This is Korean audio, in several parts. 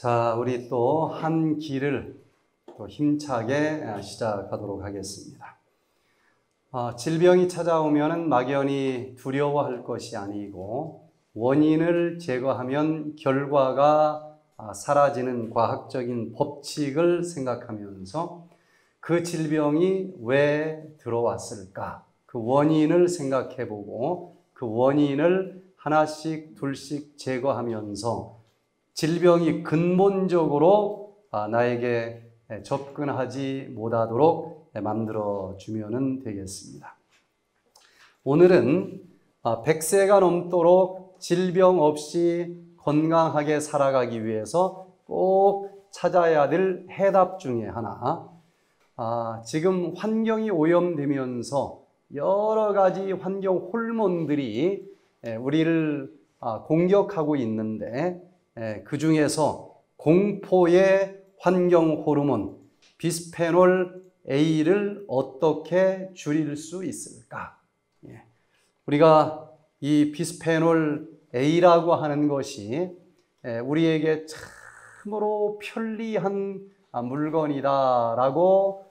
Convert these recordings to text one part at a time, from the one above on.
자, 우리 또 한 기를 또 힘차게 시작하도록 하겠습니다. 질병이 찾아오면 막연히 두려워할 것이 아니고 원인을 제거하면 결과가 사라지는 과학적인 법칙을 생각하면서 그 질병이 왜 들어왔을까? 그 원인을 생각해보고 그 원인을 하나씩 둘씩 제거하면서 질병이 근본적으로 나에게 접근하지 못하도록 만들어주면 되겠습니다. 오늘은 100세가 넘도록 질병 없이 건강하게 살아가기 위해서 꼭 찾아야 될 해답 중에 하나, 지금 환경이 오염되면서 여러 가지 환경 호르몬들이 우리를 공격하고 있는데 그 중에서 공포의 환경 호르몬 비스페놀 A를 어떻게 줄일 수 있을까? 우리가 이 비스페놀 A라고 하는 것이 우리에게 참으로 편리한 물건이다라고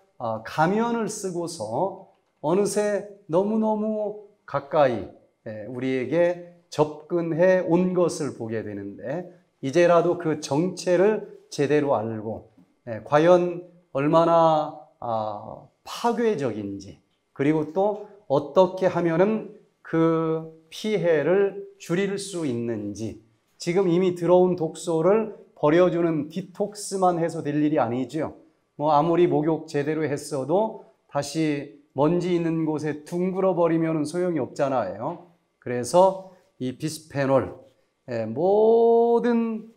가면을 쓰고서 어느새 너무너무 가까이 우리에게 접근해 온 것을 보게 되는데 이제라도 그 정체를 제대로 알고 과연 얼마나 파괴적인지 그리고 또 어떻게 하면은 그 피해를 줄일 수 있는지 지금 이미 들어온 독소를 버려주는 디톡스만 해서 될 일이 아니죠. 뭐 아무리 목욕 제대로 했어도 다시 먼지 있는 곳에 둥글어 버리면 소용이 없잖아요. 그래서 이 비스페놀 모든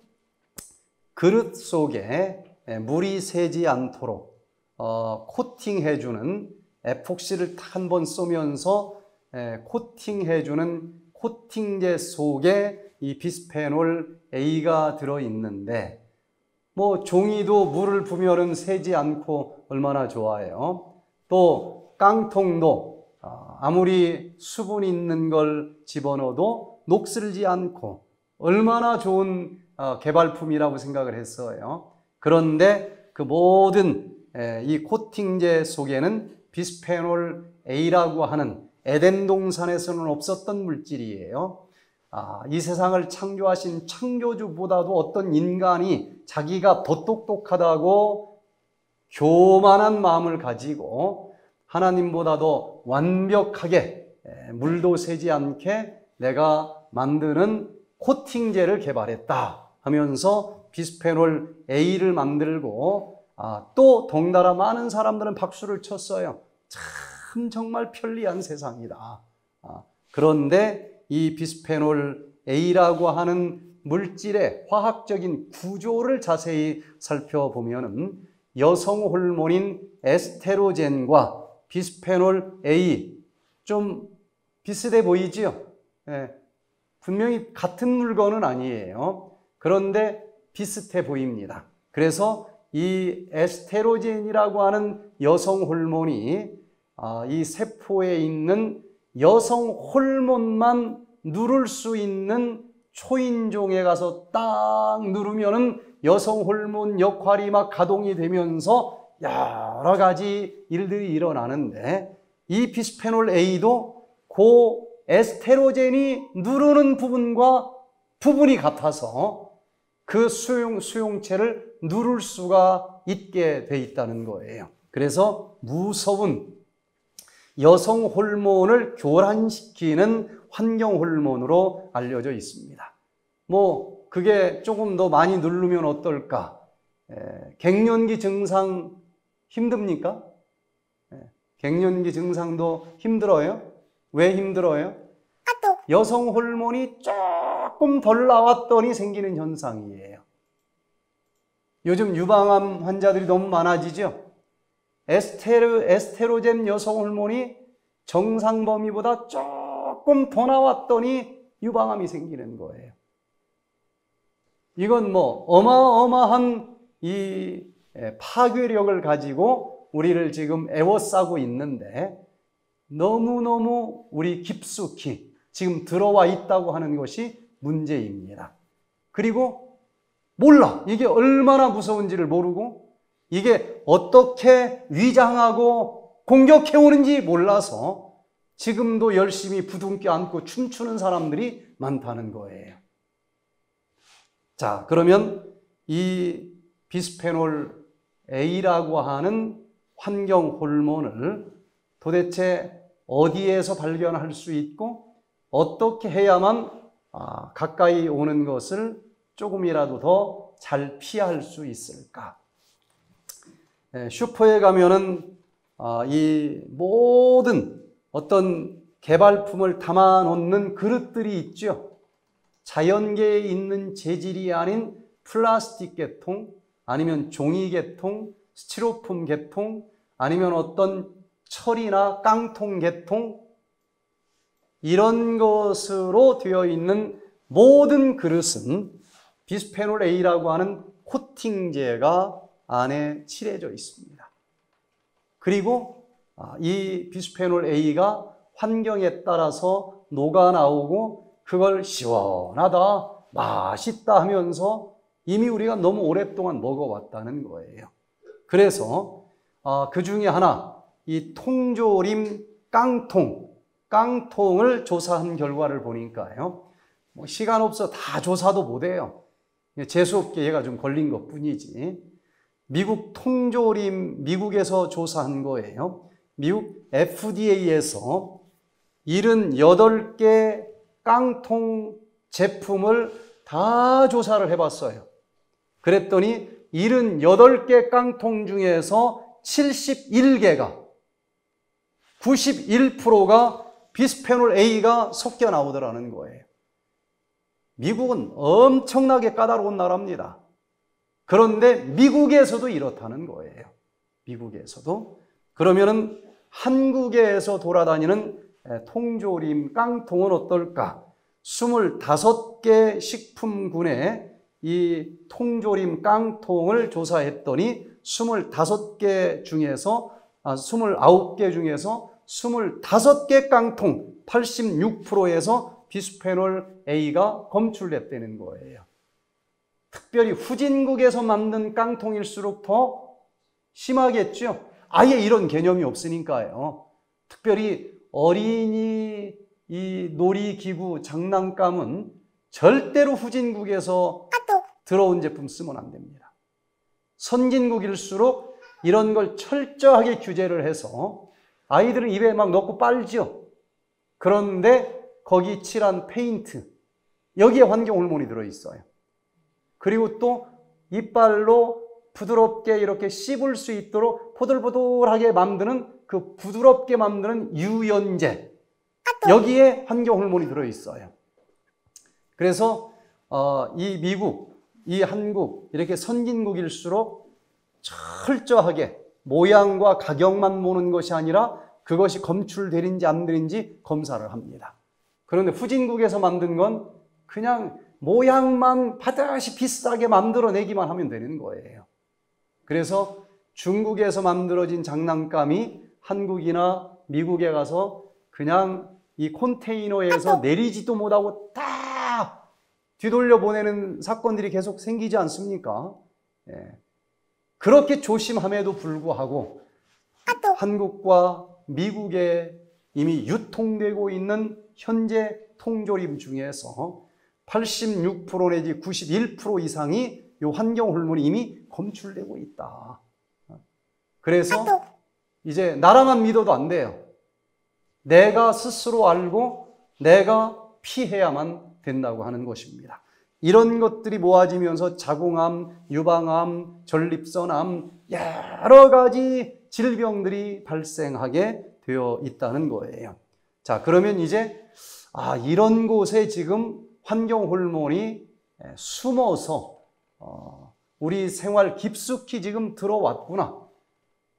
그릇 속에 물이 새지 않도록 코팅해주는 에폭시를 한 번 쏘면서 코팅해주는 코팅제 속에 이 비스페놀 A가 들어있는데 뭐 종이도 물을 부으면 새지 않고 얼마나 좋아요. 또 깡통도 아무리 수분 있는 걸 집어넣어도 녹슬지 않고 얼마나 좋은 개발품이라고 생각을 했어요. 그런데 그 모든 이 코팅제 속에는 비스페놀 A라고 하는 에덴 동산에서는 없었던 물질이에요. 이 세상을 창조하신 창조주보다도 어떤 인간이 자기가 더 똑똑하다고 교만한 마음을 가지고 하나님보다도 완벽하게 물도 새지 않게 내가 만드는 코팅제를 개발했다 하면서 비스페놀 A를 만들고 또 덩달아 많은 사람들은 박수를 쳤어요. 참 정말 편리한 세상이다. 그런데 이 비스페놀 A라고 하는 물질의 화학적인 구조를 자세히 살펴보면 여성 호르몬인 에스트로겐과 비스페놀 A 좀 비슷해 보이지요? 분명히 같은 물건은 아니에요. 그런데 비슷해 보입니다. 그래서 이 에스트로겐이라고 하는 여성 호르몬이 이 세포에 있는 여성 호르몬만 누를 수 있는 초인종에 가서 딱 누르면은 여성 호르몬 역할이 막 가동이 되면서 여러 가지 일들이 일어나는데 이 비스페놀 A도 그 에스트로겐이 누르는 부분과 부분이 같아서 그 수용체를 누를 수가 있게 돼 있다는 거예요. 그래서 무서운 여성 호르몬을 교란시키는 환경 호르몬으로 알려져 있습니다. 뭐 그게 조금 더 많이 누르면 어떨까? 갱년기 증상 힘듭니까? 갱년기 증상도 힘들어요? 왜 힘들어요? 여성 호르몬이 조금 덜 나왔더니 생기는 현상이에요. 요즘 유방암 환자들이 너무 많아지죠? 에스트로겐 여성 호르몬이 정상 범위보다 조금 더 나왔더니 유방암이 생기는 거예요. 이건 뭐 어마어마한 이 파괴력을 가지고 우리를 지금 애워싸고 있는데 너무너무 우리 깊숙이 지금 들어와 있다고 하는 것이 문제입니다. 그리고 몰라. 이게 얼마나 무서운지를 모르고 이게 어떻게 위장하고 공격해오는지 몰라서 지금도 열심히 부둥켜 안고 춤추는 사람들이 많다는 거예요. 자, 그러면 이 비스페놀 A라고 하는 환경 호르몬을 도대체 어디에서 발견할 수 있고 어떻게 해야만 가까이 오는 것을 조금이라도 더 잘 피할 수 있을까? 슈퍼에 가면은 이 모든 어떤 개발품을 담아놓는 그릇들이 있죠. 자연계에 있는 재질이 아닌 플라스틱 계통, 아니면 종이 계통, 스티로폼 계통, 아니면 어떤 철이나 깡통 계통, 이런 것으로 되어 있는 모든 그릇은 비스페놀 A라고 하는 코팅제가 안에 칠해져 있습니다. 그리고 이 비스페놀 A가 환경에 따라서 녹아나오고 그걸 시원하다, 맛있다 하면서 이미 우리가 너무 오랫동안 먹어왔다는 거예요. 그래서 그 중에 하나, 이 통조림 깡통을 조사한 결과를 보니까요, 뭐 시간 없어 다 조사도 못해요. 재수없게 얘가 좀 걸린 것 뿐이지. 미국 통조림, 미국에서 조사한 거예요. 미국 FDA에서 78개 깡통 제품을 다 조사를 해봤어요. 그랬더니 78개 깡통 중에서 71개가 91%가 비스페놀 A가 섞여 나오더라는 거예요. 미국은 엄청나게 까다로운 나라입니다. 그런데 미국에서도 이렇다는 거예요. 미국에서도. 그러면은 한국에서 돌아다니는 통조림 깡통은 어떨까? 25개 식품군에 이 통조림 깡통을 조사했더니 29개 중에서 25개 깡통 86%에서 비스페놀 A가 검출됐다는 거예요. 특별히 후진국에서 만든 깡통일수록 더 심하겠죠. 아예 이런 개념이 없으니까요. 특별히 어린이 이 놀이기구 장난감은 절대로 후진국에서 들어온 제품 쓰면 안 됩니다. 선진국일수록 이런 걸 철저하게 규제를 해서 아이들은 입에 막 넣고 빨죠. 그런데 거기 칠한 페인트, 여기에 환경 호르몬이 들어있어요. 그리고 또 이빨로 부드럽게 이렇게 씹을 수 있도록 포들포들하게 만드는 그 부드럽게 만드는 유연제, 여기에 환경 호르몬이 들어있어요. 그래서 이 미국, 이 한국 이렇게 선진국일수록 철저하게 모양과 가격만 보는 것이 아니라 그것이 검출되는지 안 되는지 검사를 합니다. 그런데 후진국에서 만든 건 그냥 모양만 바다시 비싸게 만들어내기만 하면 되는 거예요. 그래서 중국에서 만들어진 장난감이 한국이나 미국에 가서 그냥 이 컨테이너에서 내리지도 못하고 다 뒤돌려 보내는 사건들이 계속 생기지 않습니까? 예. 그렇게 조심함에도 불구하고 한국과 미국에 이미 유통되고 있는 현재 통조림 중에서 86% 내지 91% 이상이 이 환경 호르몬이 이미 검출되고 있다. 그래서 이제 나라만 믿어도 안 돼요. 내가 스스로 알고 내가 피해야만 된다고 하는 것입니다. 이런 것들이 모아지면서 자궁암, 유방암, 전립선암 여러 가지 질병들이 발생하게 되어 있다는 거예요. 자, 그러면 이제 이런 곳에 지금 환경 호르몬이 숨어서 우리 생활 깊숙이 지금 들어왔구나.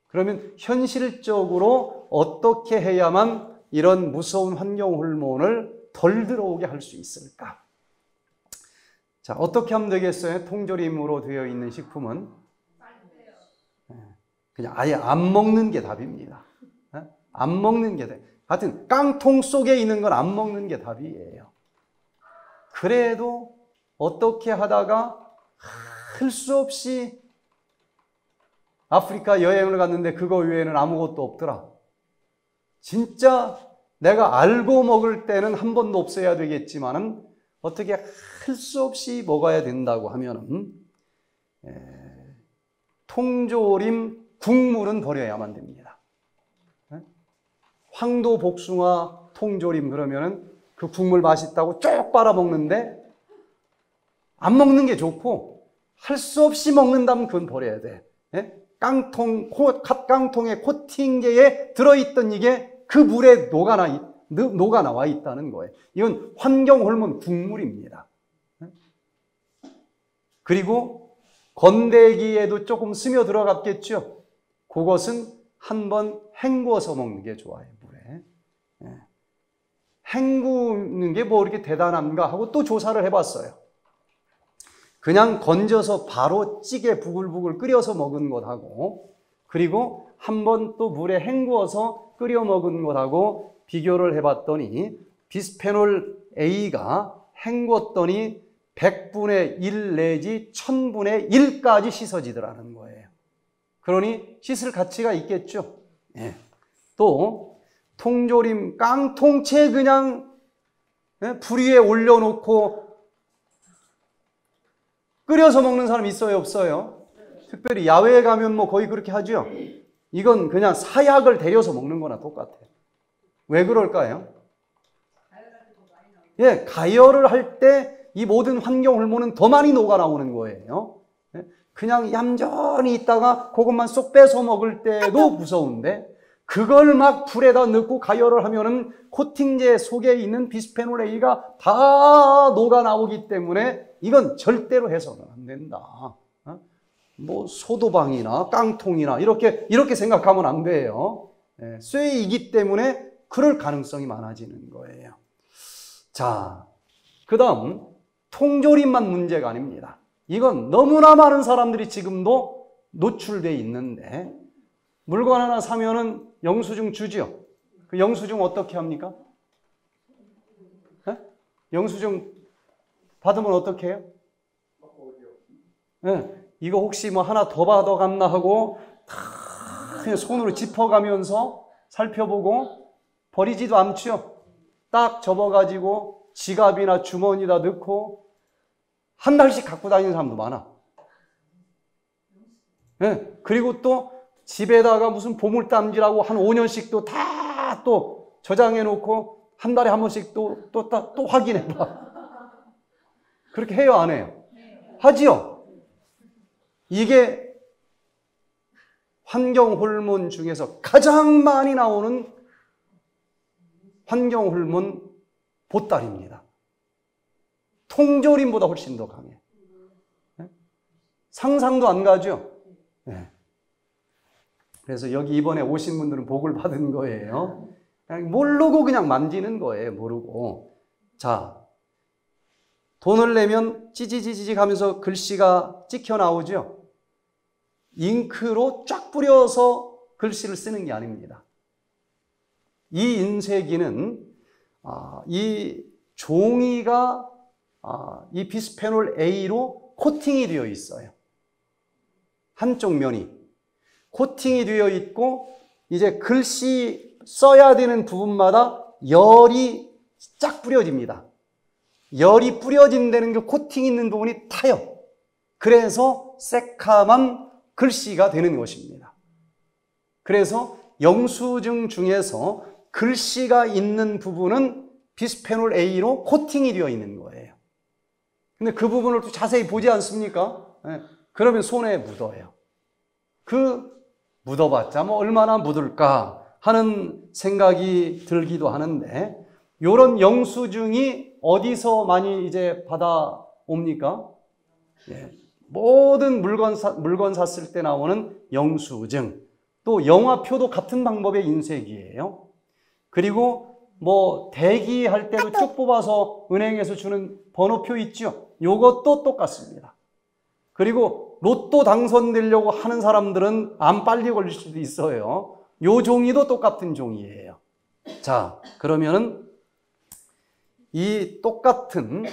그러면 현실적으로 어떻게 해야만 이런 무서운 환경 호르몬을 덜 들어오게 할 수 있을까? 자, 어떻게 하면 되겠어요? 통조림으로 되어 있는 식품은 그냥 아예 안 먹는 게 답입니다. 안 먹는 게 답. 하여튼 깡통 속에 있는 건 안 먹는 게 답이에요. 그래도 어떻게 하다가 할 수 없이 아프리카 여행을 갔는데 그거 외에는 아무것도 없더라. 진짜 내가 알고 먹을 때는 한 번도 없어야 되겠지만은 어떻게 할 수 없이 먹어야 된다고 하면은 통조림 국물은 버려야만 됩니다. 황도 복숭아 통조림 그러면은 그 국물 맛있다고 쭉 빨아 먹는데 안 먹는 게 좋고 할 수 없이 먹는다면 그건 버려야 돼. 깡통, 갓깡통에 코팅계에 들어있던 이게 그 물에 녹아나와 있다는 거예요. 이건 환경 호르몬 국물입니다. 그리고 건더기에도 조금 스며들어갔겠죠. 그것은 한번 헹궈서 먹는 게 좋아요. 물에 헹구는 게 뭐 이렇게 대단한가 하고 또 조사를 해봤어요. 그냥 건져서 바로 찌개 부글부글 끓여서 먹은 것하고 그리고 한번 또 물에 헹구어서 끓여 먹은 것하고 비교를 해봤더니 비스페놀 A가 헹궜더니 100분의 1 내지 1000분의 1까지 씻어지더라는 거예요. 그러니 씻을 가치가 있겠죠. 예. 또 통조림 깡통채 그냥 불 위에 올려놓고 끓여서 먹는 사람 있어요? 없어요? 특별히 야외에 가면 뭐 거의 그렇게 하죠? 이건 그냥 사약을 데려서 먹는 거나 똑같아요. 왜 그럴까요? 예, 가열을 할 때 이 모든 환경 호르몬은 더 많이 녹아나오는 거예요. 그냥 얌전히 있다가 그것만 쏙 빼서 먹을 때도 무서운데 그걸 막 불에다 넣고 가열을 하면은 코팅제 속에 있는 비스페놀 A가 다 녹아나오기 때문에 이건 절대로 해서는 안 된다. 뭐 소도방이나 깡통이나 이렇게 생각하면 안 돼요. 쇠이기 때문에 그럴 가능성이 많아지는 거예요. 자, 그 다음 통조림만 문제가 아닙니다. 이건 너무나 많은 사람들이 지금도 노출돼 있는데 물건 하나 사면은 영수증 주지요. 그 영수증 어떻게 합니까? 네? 영수증 받으면 어떻게 해요? 네. 이거 혹시 뭐 하나 더 받아갔나 하고 다 그냥 손으로 짚어가면서 살펴보고 버리지도 않죠. 딱 접어가지고 지갑이나 주머니에다 넣고 한 달씩 갖고 다니는 사람도 많아. 네. 그리고 또 집에다가 무슨 보물단지라고 한 5년씩 또 다 또 저장해놓고 한 달에 한 번씩 또 확인해봐. 그렇게 해요, 안 해요? 하지요? 이게 환경 호르몬 중에서 가장 많이 나오는 환경 호르몬 보따리입니다. 통조림보다 훨씬 더 강해. 상상도 안 가죠? 네. 그래서 여기 이번에 오신 분들은 복을 받은 거예요. 그냥 모르고 그냥 만지는 거예요. 모르고. 자, 돈을 내면 찌찌찌찌 하면서 글씨가 찍혀 나오죠. 잉크로 쫙 뿌려서 글씨를 쓰는 게 아닙니다. 이 인쇄기는 이 종이가 이 비스페놀 A로 코팅이 되어 있어요. 한쪽 면이. 코팅이 되어 있고 이제 글씨 써야 되는 부분마다 열이 쫙 뿌려집니다. 열이 뿌려진다는 게 코팅 있는 부분이 타요. 그래서 새카만 글씨가 되는 것입니다. 그래서 영수증 중에서 글씨가 있는 부분은 비스페놀 A로 코팅이 되어 있는 거예요. 근데 그 부분을 또 자세히 보지 않습니까? 네. 그러면 손에 묻어요. 그 묻어봤자 뭐 얼마나 묻을까 하는 생각이 들기도 하는데 이런 영수증이 어디서 많이 이제 받아옵니까? 예. 모든 물건 샀을 때 나오는 영수증 또 영화표도 같은 방법의 인쇄기예요. 그리고 뭐 대기할 때도 쭉 뽑아서 은행에서 주는 번호표 있죠? 요것도 똑같습니다. 그리고 로또 당선되려고 하는 사람들은 암 빨리 걸릴 수도 있어요. 요 종이도 똑같은 종이에요. 자, 그러면은 이 똑같은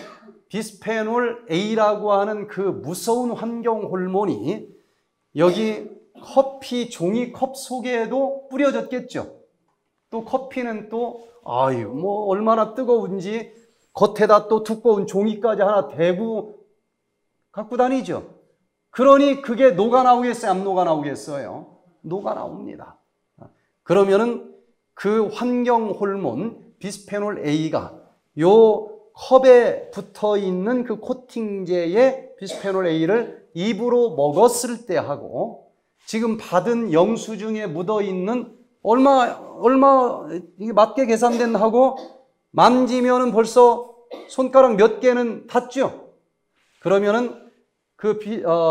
비스페놀 A라고 하는 그 무서운 환경 호르몬이 여기 커피 종이컵 속에도 뿌려졌겠죠. 또 커피는 또 아유 뭐 얼마나 뜨거운지 겉에다 또 두꺼운 종이까지 하나 대고 갖고 다니죠. 그러니 그게 녹아나오겠어요? 안 녹아나오겠어요? 녹아나옵니다. 그러면은 그 환경 호르몬 비스페놀 A가 요 컵에 붙어있는 그 코팅제의 비스페놀 A를 입으로 먹었을 때 하고 지금 받은 영수증에 묻어있는 얼마 이게 맞게 계산된 하고 만지면은 벌써 손가락 몇 개는 닿죠. 그러면은 그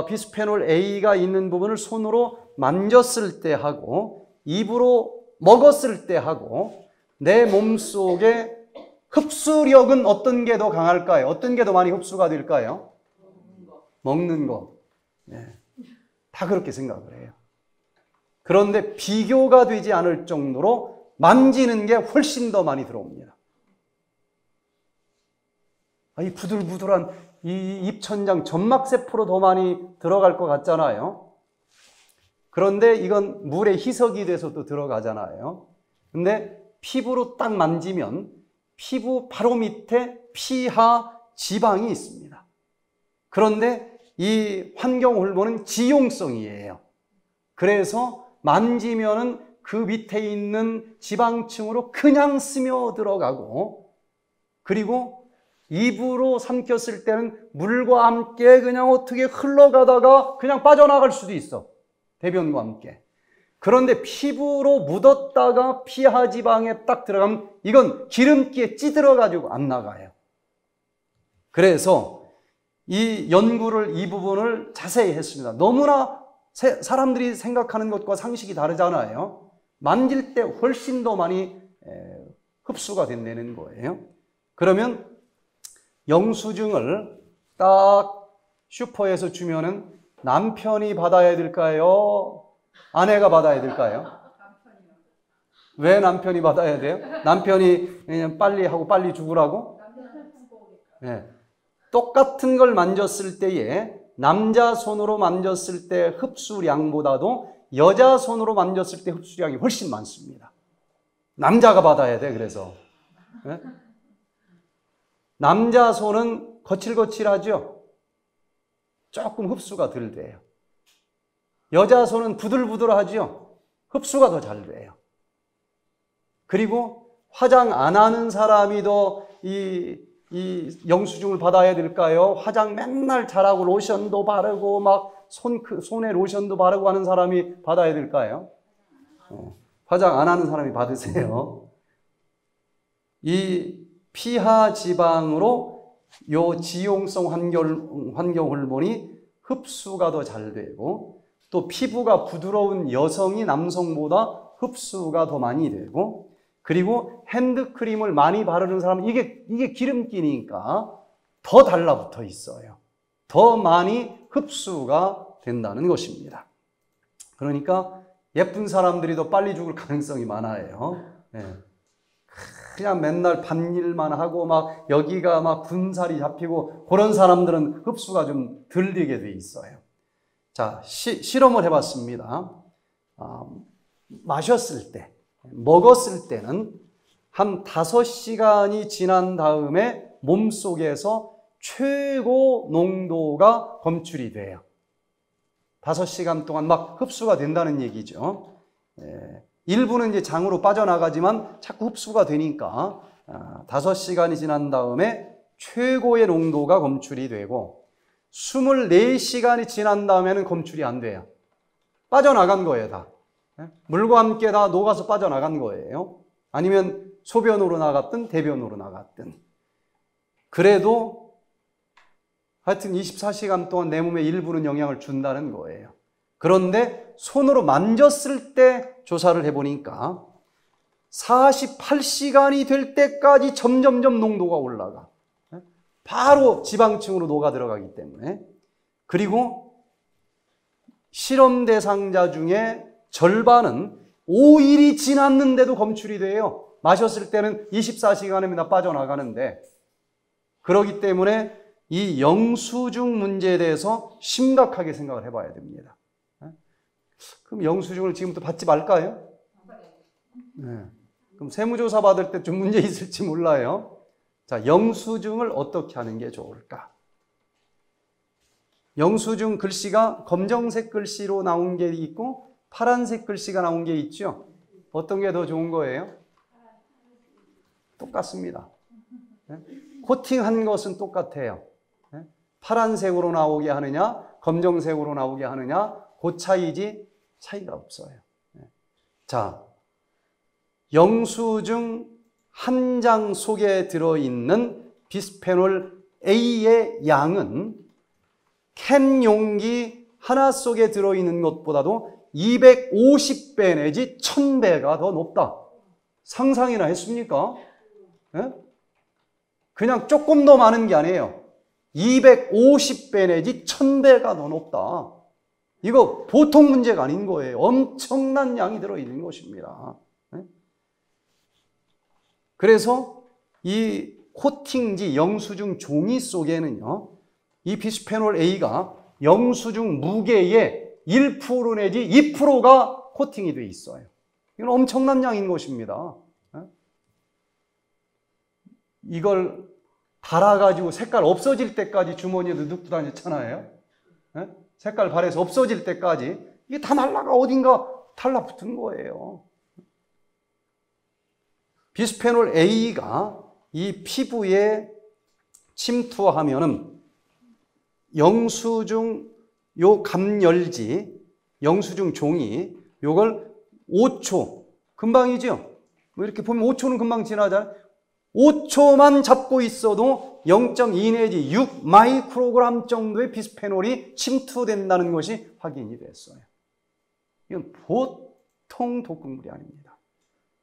비스페놀 A가 있는 부분을 손으로 만졌을 때 하고 입으로 먹었을 때 하고 내 몸속에 흡수력은 어떤 게 더 강할까요? 어떤 게 더 많이 흡수가 될까요? 먹는 거. 네. 다 그렇게 생각을 해요. 그런데 비교가 되지 않을 정도로 만지는 게 훨씬 더 많이 들어옵니다. 이 부들부들한 이 입천장 점막세포로 더 많이 들어갈 것 같잖아요. 그런데 이건 물에 희석이 돼서 또 들어가잖아요. 근데 피부로 딱 만지면 피부 바로 밑에 피하 지방이 있습니다. 그런데 이 환경 호르몬은 지용성이에요. 그래서 만지면은 그 밑에 있는 지방층으로 그냥 스며들어가고 그리고 입으로 삼켰을 때는 물과 함께 그냥 어떻게 흘러가다가 그냥 빠져나갈 수도 있어. 대변과 함께. 그런데 피부로 묻었다가 피하지방에 딱 들어가면 이건 기름기에 찌들어가지고 안 나가요. 그래서 이 연구를 이 부분을 자세히 했습니다. 너무나 사람들이 생각하는 것과 상식이 다르잖아요. 만질 때 훨씬 더 많이 흡수가 된다는 거예요. 그러면 영수증을 딱 슈퍼에서 주면은 남편이 받아야 될까요? 아내가 받아야 될까요? 왜 남편이 받아야 돼요? 남편이 그냥 빨리 하고 빨리 죽으라고? 네. 똑같은 걸 만졌을 때에 남자 손으로 만졌을 때 흡수량보다도 여자 손으로 만졌을 때 흡수량이 훨씬 많습니다. 남자가 받아야 돼, 그래서. 네? 남자 손은 거칠거칠하죠? 조금 흡수가 덜 돼요. 여자 손은 부들부들하죠? 흡수가 더 잘 돼요. 그리고 화장 안 하는 사람이 더 이 영수증을 받아야 될까요? 화장 맨날 잘하고 로션도 바르고 막 손에 로션도 바르고 하는 사람이 받아야 될까요? 화장 안 하는 사람이 받으세요. 이 피하 지방으로 요 지용성 환경 호르몬이 흡수가 더 잘 되고 또 피부가 부드러운 여성이 남성보다 흡수가 더 많이 되고 그리고 핸드크림을 많이 바르는 사람은 이게 기름기니까 더 달라붙어 있어요. 더 많이 흡수가 된다는 것입니다. 그러니까 예쁜 사람들이 더 빨리 죽을 가능성이 많아요. 네. 그냥 맨날 밭일만 하고 막 여기가 막 군살이 잡히고 그런 사람들은 흡수가 좀 덜 되게 돼 있어요. 자, 실험을 해봤습니다. 마셨을 때, 먹었을 때는 한 5시간이 지난 다음에 몸속에서 최고 농도가 검출이 돼요. 5시간 동안 막 흡수가 된다는 얘기죠. 일부는 이제 장으로 빠져나가지만 자꾸 흡수가 되니까 5시간이 지난 다음에 최고의 농도가 검출이 되고 24시간이 지난 다음에는 검출이 안 돼요. 빠져나간 거예요, 다. 물과 함께 다 녹아서 빠져나간 거예요. 아니면 소변으로 나갔든 대변으로 나갔든. 그래도 하여튼 24시간 동안 내 몸에 일부는 영향을 준다는 거예요. 그런데 손으로 만졌을 때 조사를 해보니까 48시간이 될 때까지 점점점 농도가 올라가. 바로 지방층으로 녹아 들어가기 때문에. 그리고 실험 대상자 중에 절반은 5일이 지났는데도 검출이 돼요. 마셨을 때는 24시간이나 빠져나가는데 그렇기 때문에 이 영수증 문제에 대해서 심각하게 생각을 해봐야 됩니다. 그럼 영수증을 지금부터 받지 말까요? 네. 그럼 세무조사 받을 때 좀 문제 있을지 몰라요. 자, 영수증을 어떻게 하는 게 좋을까? 영수증 글씨가 검정색 글씨로 나온 게 있고 파란색 글씨가 나온 게 있죠? 어떤 게 더 좋은 거예요? 똑같습니다. 네? 코팅한 것은 똑같아요. 네? 파란색으로 나오게 하느냐 검정색으로 나오게 하느냐 그 차이지 차이가 없어요. 네. 자, 영수증 한 장 속에 들어있는 비스페놀 A의 양은 캔 용기 하나 속에 들어있는 것보다도 250배 내지 1000배가 더 높다. 상상이나 했습니까? 네? 그냥 조금 더 많은 게 아니에요. 250배 내지 1000배가 더 높다. 이거 보통 문제가 아닌 거예요. 엄청난 양이 들어있는 것입니다. 그래서 이 코팅지 영수증 종이 속에는요, 이 비스페놀 A가 영수증 무게의 1% 내지 2%가 코팅이 돼 있어요. 이건 엄청난 양인 것입니다. 이걸 달아가지고 색깔 없어질 때까지 주머니에 넣고 다녔잖아요. 색깔 발에서 없어질 때까지 이게 다 날라가 어딘가 달라붙은 거예요. 비스페놀 A가 이 피부에 침투하면은 영수증 요 감열지, 영수증 종이 요걸 5초, 금방이죠? 뭐 이렇게 보면 5초는 금방 지나잖아요. 5초만 잡고 있어도 0.2 내지 6 마이크로그램 정도의 비스페놀이 침투된다는 것이 확인이 됐어요. 이건 보통 독극물이 아닙니다.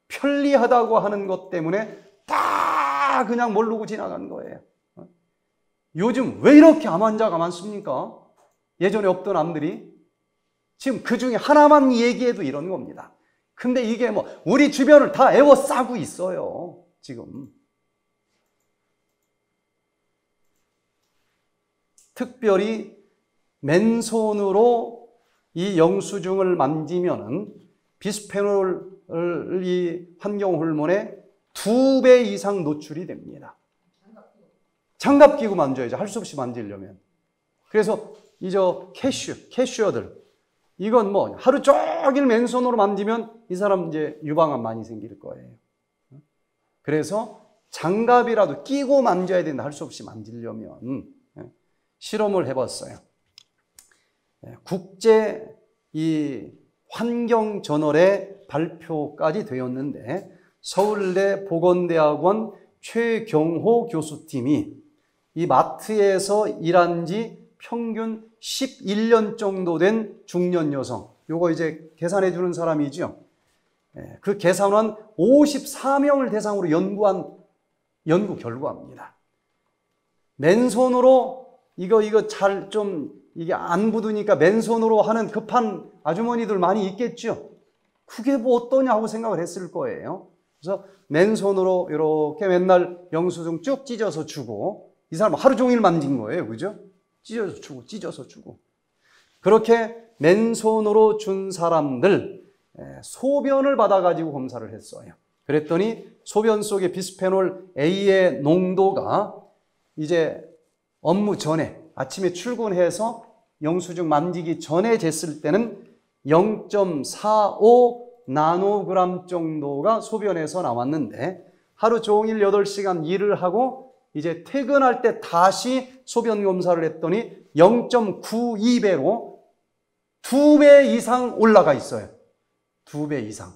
편리하다고 하는 것 때문에 다 그냥 모르고 지나간 거예요. 요즘 왜 이렇게 암 환자가 많습니까? 예전에 없던 암들이. 지금 그 중에 하나만 얘기해도 이런 겁니다. 근데 이게 뭐 우리 주변을 다 에워싸고 있어요, 지금. 특별히 맨손으로 이 영수증을 만지면은 비스페놀 이 환경 호르몬에 2배 이상 노출이 됩니다. 장갑 끼고 만져야죠. 할 수 없이 만지려면. 그래서 이 저 캐슈어들 이건 뭐 하루 종일 맨손으로 만지면 이 사람 이제 유방암 많이 생길 거예요. 그래서 장갑이라도 끼고 만져야 된다. 할 수 없이 만지려면. 실험을 해봤어요. 국제 이 환경 저널의 발표까지 되었는데 서울대 보건대학원 최경호 교수팀이 이 마트에서 일한 지 평균 11년 정도 된 중년 여성, 요거 이제 계산해 주는 사람이죠. 그 계산원 54명을 대상으로 연구한 연구 결과입니다. 맨손으로 이거 잘 좀 이게 안 굳으니까 맨손으로 하는 급한 아주머니들 많이 있겠죠. 그게 뭐 어떠냐고 생각을 했을 거예요. 그래서 맨손으로 이렇게 맨날 영수증 쭉 찢어서 주고 이 사람 하루 종일 만진 거예요. 그죠? 찢어서 주고 찢어서 주고 그렇게 맨손으로 준 사람들 소변을 받아가지고 검사를 했어요. 그랬더니 소변 속에 비스페놀 A의 농도가 이제 업무 전에 아침에 출근해서 영수증 만지기 전에 쟀을 때는 0.45 나노그램 정도가 소변에서 나왔는데 하루 종일 8시간 일을 하고 이제 퇴근할 때 다시 소변 검사를 했더니 0.92배로 2배 이상 올라가 있어요. 2배 이상.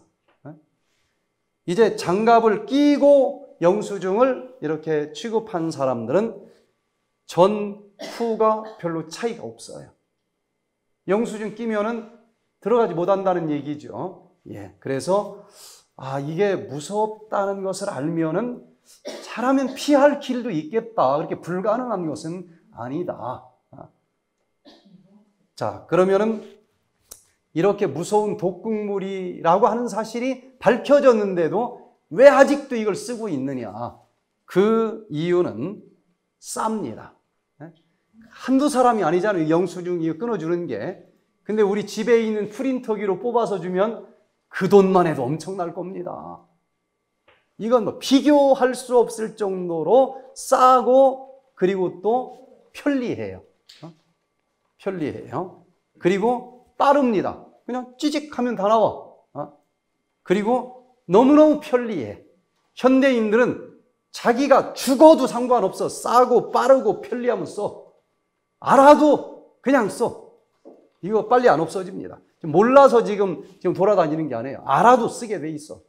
이제 장갑을 끼고 영수증을 이렇게 취급한 사람들은 전, 후가 별로 차이가 없어요. 영수증 끼면은 들어가지 못한다는 얘기죠. 예. 그래서, 아, 이게 무섭다는 것을 알면은 잘하면 피할 길도 있겠다. 그렇게 불가능한 것은 아니다. 자, 그러면은 이렇게 무서운 독극물이라고 하는 사실이 밝혀졌는데도 왜 아직도 이걸 쓰고 있느냐. 그 이유는 쌉니다. 한두 사람이 아니잖아요. 영수증 이거 끊어주는 게. 근데 우리 집에 있는 프린터기로 뽑아서 주면 그 돈만 해도 엄청날 겁니다. 이건 뭐 비교할 수 없을 정도로 싸고 그리고 또 편리해요. 편리해요. 그리고 빠릅니다. 그냥 찌직하면 다 나와. 그리고 너무너무 편리해. 현대인들은 자기가 죽어도 상관없어. 싸고 빠르고 편리하면 써. 알아도 그냥 써. 이거 빨리 안 없어집니다. 몰라서 지금 돌아다니는 게 아니에요. 알아도 쓰게 돼 있어.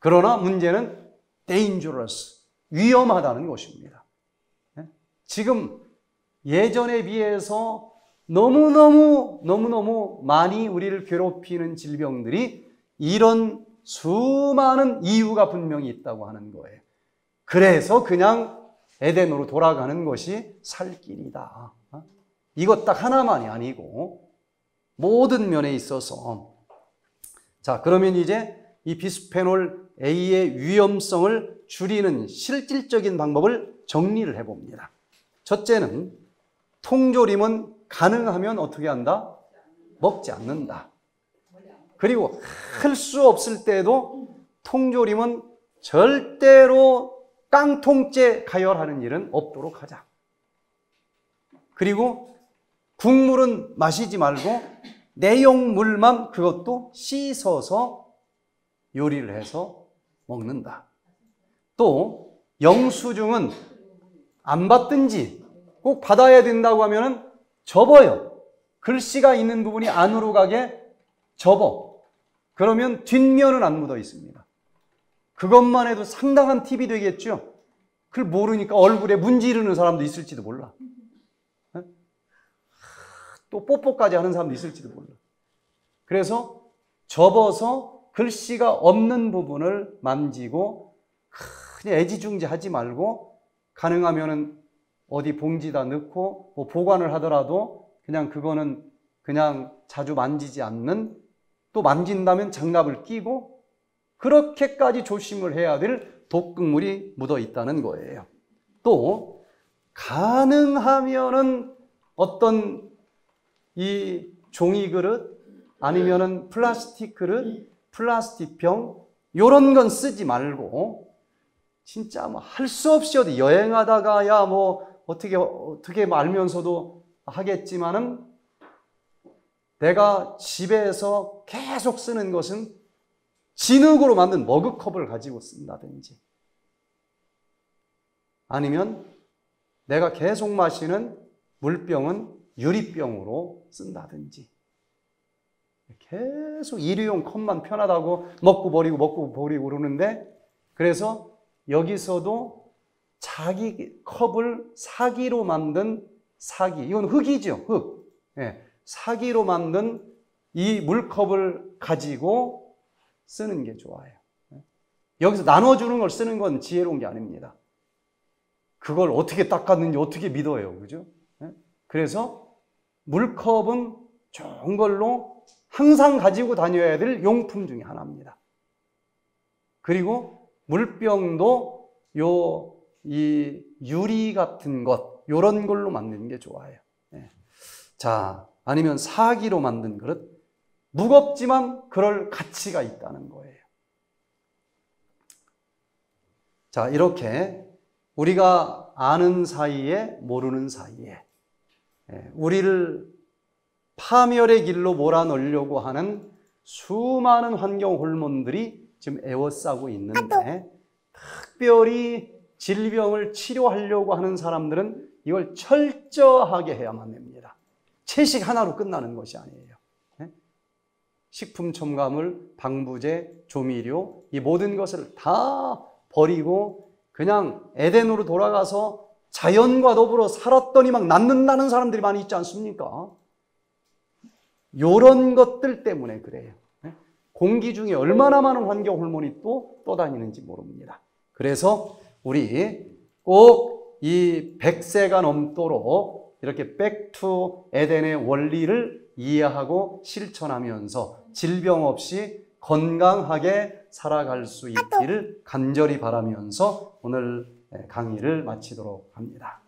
그러나 문제는 dangerous, 위험하다는 것입니다. 지금 예전에 비해서 너무너무 많이 우리를 괴롭히는 질병들이 이런 수많은 이유가 분명히 있다고 하는 거예요. 그래서 그냥 에덴으로 돌아가는 것이 살 길이다. 이것 딱 하나만이 아니고 모든 면에 있어서. 자, 그러면 이제 이 비스페놀 A의 위험성을 줄이는 실질적인 방법을 정리를 해봅니다. 첫째는 통조림은 가능하면 어떻게 한다? 먹지 않는다. 그리고 할 수 없을 때에도 통조림은 절대로 깡통째 가열하는 일은 없도록 하자. 그리고 국물은 마시지 말고 내용물만 그것도 씻어서 요리를 해서 먹는다. 또 영수증은 안 받든지 꼭 받아야 된다고 하면은 접어요. 글씨가 있는 부분이 안으로 가게 접어. 그러면 뒷면은 안 묻어 있습니다. 그것만 해도 상당한 팁이 되겠죠. 그걸 모르니까 얼굴에 문지르는 사람도 있을지도 몰라. 또 뽀뽀까지 하는 사람도 있을지도 몰라. 그래서 접어서 글씨가 없는 부분을 만지고 그냥 애지중지하지 말고 가능하면은 어디 봉지다 넣고 뭐 보관을 하더라도 그냥 그거는 그냥 자주 만지지 않는, 또 만진다면 장갑을 끼고 그렇게까지 조심을 해야 될 독극물이 묻어 있다는 거예요. 또 가능하면은 어떤 이 종이 그릇 아니면은 플라스틱 그릇, 플라스틱 병 요런 건 쓰지 말고 진짜 뭐 할 수 없이 어디 여행하다가야 뭐 어떻게 알면서도 하겠지만은 내가 집에서 계속 쓰는 것은 진흙으로 만든 머그컵을 가지고 쓴다든지 아니면 내가 계속 마시는 물병은 유리병으로 쓴다든지 계속 일회용 컵만 편하다고 먹고 버리고 먹고 버리고 그러는데, 그래서 여기서도 자기 컵을 사기로 만든 사기, 이건 흙이죠, 흙. 예. 사기로 만든 이 물컵을 가지고 쓰는 게 좋아요. 여기서 나눠주는 걸 쓰는 건 지혜로운 게 아닙니다. 그걸 어떻게 닦았는지 어떻게 믿어요, 그죠? 그래서 물컵은 좋은 걸로 항상 가지고 다녀야 될 용품 중에 하나입니다. 그리고 물병도 이 유리 같은 것, 요런 걸로 만드는 게 좋아요. 자, 아니면 사기로 만든 그릇, 무겁지만 그럴 가치가 있다는 거예요. 자, 이렇게 우리가 아는 사이에 모르는 사이에 우리를 파멸의 길로 몰아넣으려고 하는 수많은 환경 호르몬들이 지금 에워싸고 있는데, 특별히 질병을 치료하려고 하는 사람들은 이걸 철저하게 해야만 됩니다. 채식 하나로 끝나는 것이 아니에요. 식품 첨가물, 방부제, 조미료 이 모든 것을 다 버리고 그냥 에덴으로 돌아가서 자연과 더불어 살았더니 막 낫는다는 사람들이 많이 있지 않습니까? 이런 것들 때문에 그래요. 공기 중에 얼마나 많은 환경 호르몬이 또 떠다니는지 모릅니다. 그래서 우리 꼭 이 100세가 넘도록 이렇게 Back to 에덴의 원리를 이해하고 실천하면서 질병 없이 건강하게 살아갈 수 있기를 간절히 바라면서 오늘 강의를 마치도록 합니다.